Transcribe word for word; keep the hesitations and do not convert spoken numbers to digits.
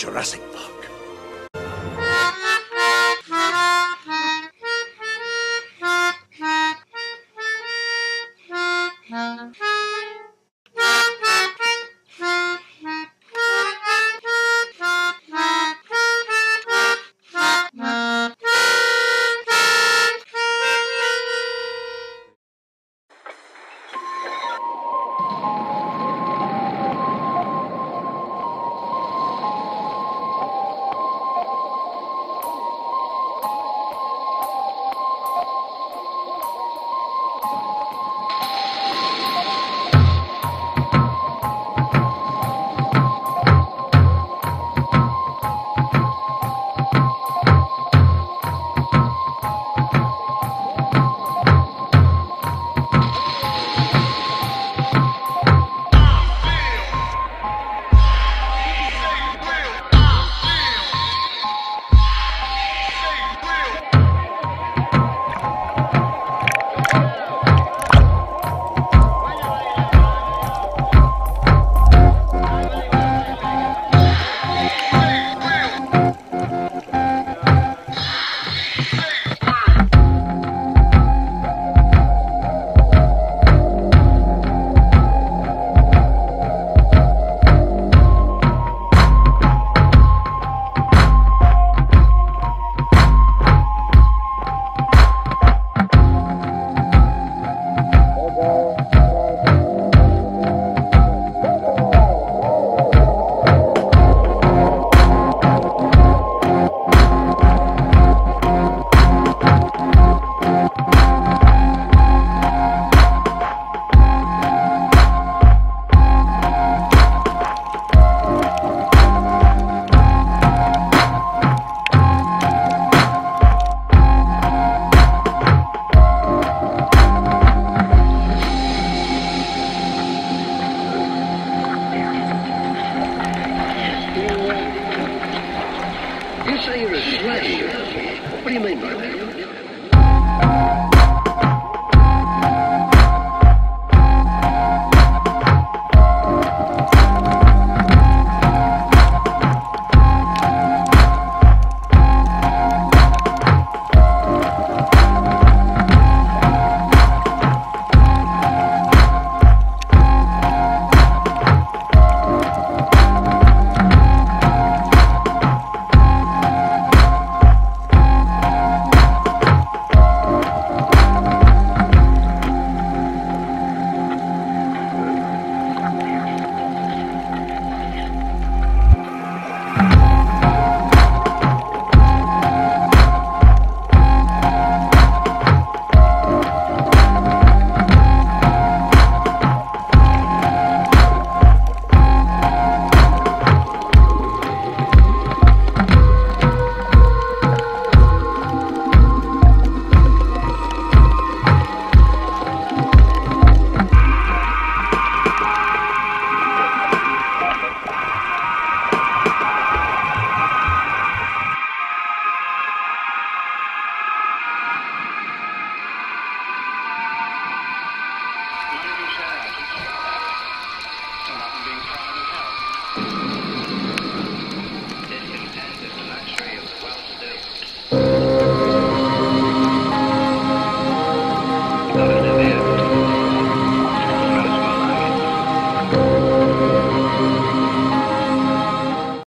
Jurassic Park. What do you mean by that?